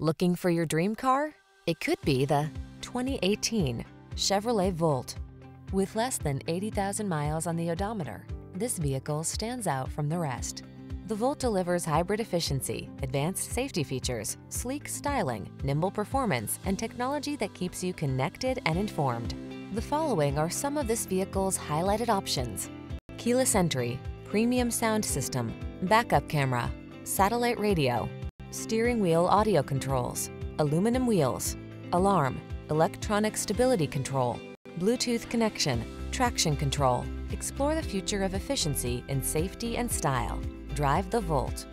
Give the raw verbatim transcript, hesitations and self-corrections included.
Looking for your dream car? It could be the twenty eighteen Chevrolet Volt. With less than eighty thousand miles on the odometer, this vehicle stands out from the rest. The Volt delivers hybrid efficiency, advanced safety features, sleek styling, nimble performance, and technology that keeps you connected and informed. The following are some of this vehicle's highlighted options: keyless entry, premium sound system, backup camera, satellite radio, steering wheel audio controls, aluminum wheels, alarm, electronic stability control, Bluetooth connection, traction control. Explore the future of efficiency in safety and style. Drive the Volt.